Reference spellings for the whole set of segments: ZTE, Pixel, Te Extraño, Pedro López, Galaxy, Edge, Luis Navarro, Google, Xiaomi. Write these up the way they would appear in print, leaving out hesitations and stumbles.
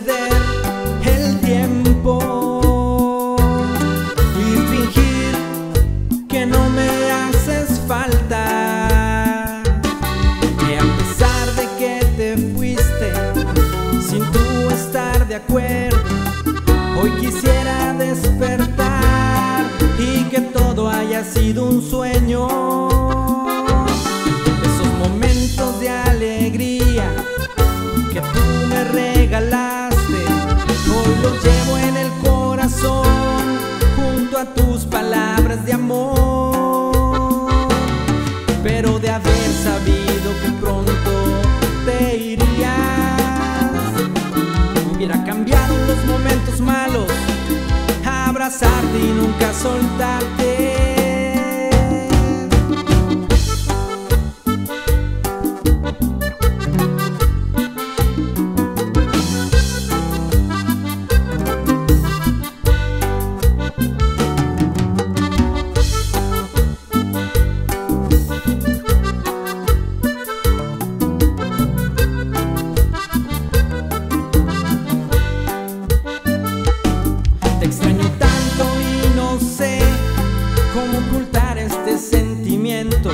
ceder el tiempo y fingir que no me haces falta. Que a pesar de que te fuiste sin tú estar de acuerdo, hoy quisiera despertar y que todo haya sido un sueño. Tus palabras de amor, pero de haber sabido que pronto te irías, hubiera cambiado los momentos malos, abrazarte y nunca soltarte. Cómo ocultar este sentimiento.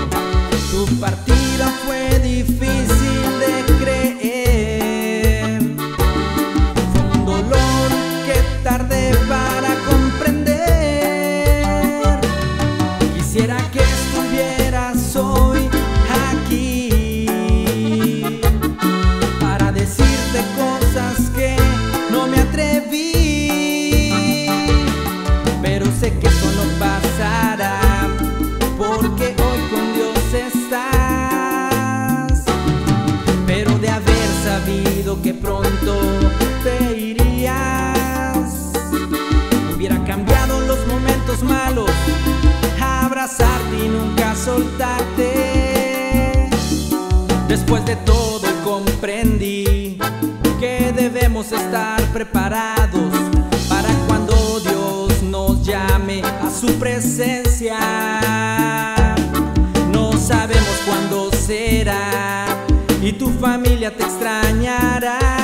Tu partida fue difícil de creer, fue un dolor que tardé para comprender. Quisiera que estuvieras hoy aquí para decirte cosas que no me atreví, pero sé que eso no pasa. Que pronto te irías, hubiera cambiado los momentos malos, abrazarte y nunca soltarte. Después de todo comprendí que debemos estar preparados para cuando Dios nos llame a su presencia. No sabemos cuándo será y tu familia te extrañará.